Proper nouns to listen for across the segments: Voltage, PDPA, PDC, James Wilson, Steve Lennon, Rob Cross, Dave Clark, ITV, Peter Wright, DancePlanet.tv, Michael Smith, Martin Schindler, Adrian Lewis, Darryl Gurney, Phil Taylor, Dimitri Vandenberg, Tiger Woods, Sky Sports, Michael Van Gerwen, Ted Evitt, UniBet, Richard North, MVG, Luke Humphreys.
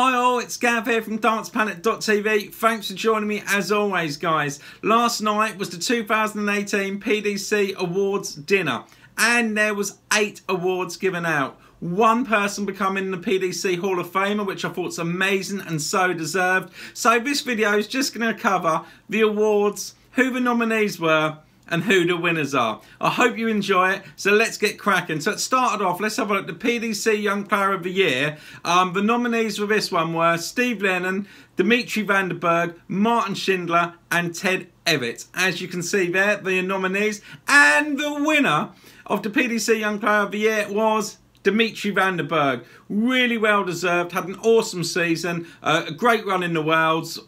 Hi all, it's Gav here from DancePlanet.tv. Thanks for joining me as always, guys. Last night was the 2018 PDC Awards dinner, and there was 8 awards given out. One person becoming the PDC Hall of Famer, which I thought's amazing and so deserved. So this video is just going to cover the awards, who the nominees were, and who the winners are. I hope you enjoy it, so let's get cracking. So it started off, let's have a look at the PDC Young Player of the Year. The nominees for this one were Steve Lennon, Dimitri Vandenberg, Martin Schindler and Ted Evitt. As you can see there, the nominees. And the winner of the PDC Young Player of the Year was Dimitri Vandenberg. Really well deserved, had an awesome season, a great run in the Worlds.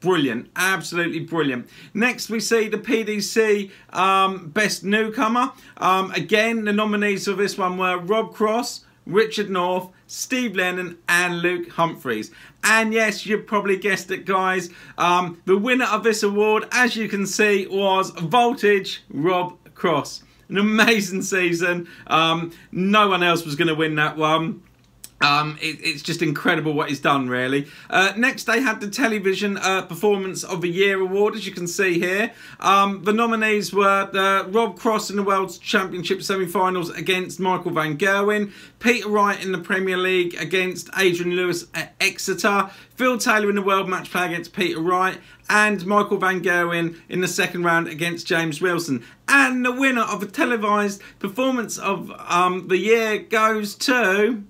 Brilliant, absolutely brilliant. Next we see the PDC Best Newcomer. Again, the nominees for this one were Rob Cross, Richard North, Steve Lennon and Luke Humphreys. And yes, you probably guessed it, guys. The winner of this award, as you can see, was Voltage Rob Cross. An amazing season. No one else was going to win that one. It's just incredible what he's done, really. Next, they had the Television Performance of the Year award, as you can see here. The nominees were Rob Cross in the World Championship semi-finals against Michael Van Gerwen, Peter Wright in the Premier League against Adrian Lewis at Exeter, Phil Taylor in the World Match Play against Peter Wright, and Michael Van Gerwen in the second round against James Wilson. And the winner of the Televised Performance of the Year goes to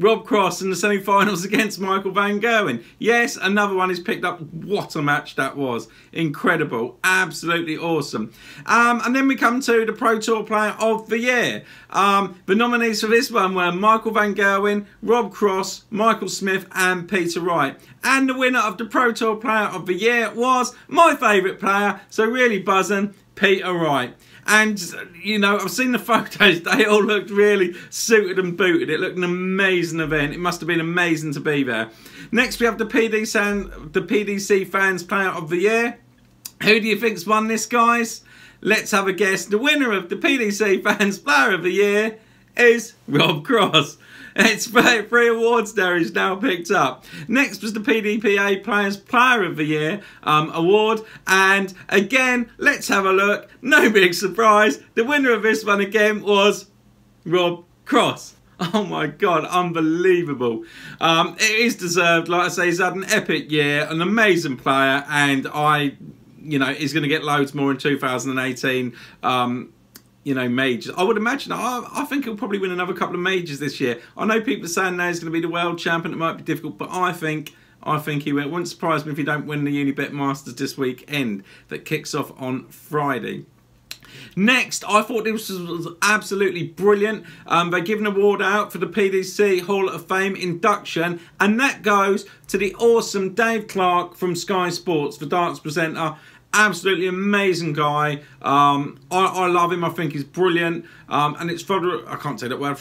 Rob Cross in the semi-finals against Michael Van Gerwen. Yes, another one is picked up. What a match that was. Incredible. Absolutely awesome. And then we come to the Pro Tour Player of the Year. The nominees for this one were Michael Van Gerwen, Rob Cross, Michael Smith and Peter Wright. And the winner of the Pro Tour Player of the Year was my favourite player, so really buzzing, Peter Wright. And, you know, I've seen the photos. They all looked really suited and booted. It looked an amazing event. It must have been amazing to be there. Next, we have the PDC Fans Player of the Year. Who do you think's won this, guys? Let's have a guess. The winner of the PDC Fans Player of the Year is Rob Cross. It's 3 awards there is now picked up. Next was the PDPA Players Player of the Year award. And again, let's have a look. No big surprise. The winner of this one again was Rob Cross. Oh my God, unbelievable. It is deserved. Like I say, he's had an epic year, an amazing player. And you know, he's going to get loads more in 2018. You know, majors. I would imagine, I think he'll probably win another couple of majors this year. I know people are saying now he's going to be the world champion. It might be difficult, but I think he will. It wouldn't surprise me if he don't win the UniBet Masters this weekend that kicks off on Friday. Next, I thought this was absolutely brilliant. They give an award out for the PDC Hall of Fame induction, and that goes to the awesome Dave Clark from Sky Sports, the darts presenter. Absolutely amazing guy. I love him. I think he's brilliant. And it's further, I can't say that word.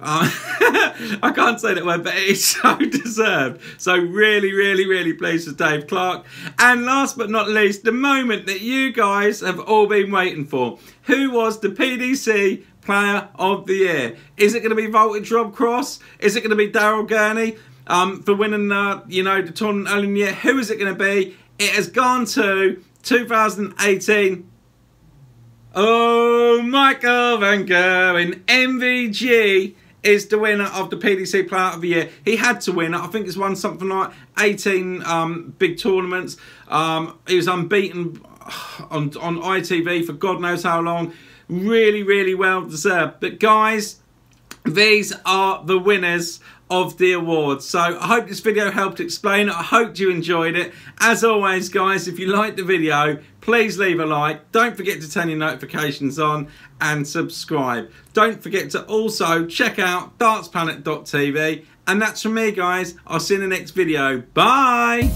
I can't say that word, but it is so deserved. So really, really, really pleased with Dave Clark. And last but not least, the moment that you guys have all been waiting for. Who was the PDC Player of the Year? Is it going to be Voltage Rob Cross? Is it going to be Darryl Gurney for winning, you know, the tournament early in the year? Who is it going to be? It has gone to 2018. Oh, Michael Van Gerwen. MVG is the winner of the PDC Player of the Year. He had to win it. I think he's won something like 18 big tournaments. He was unbeaten on ITV for God knows how long. Really, really well deserved. But guys, these are the winners of the awards. So I hope this video helped explain it. I hope you enjoyed it. As always, guys, if you liked the video, please leave a like. Don't forget to turn your notifications on and subscribe. Don't forget to also check out DancePlanet.tv. And that's from me, guys. I'll see you in the next video. Bye.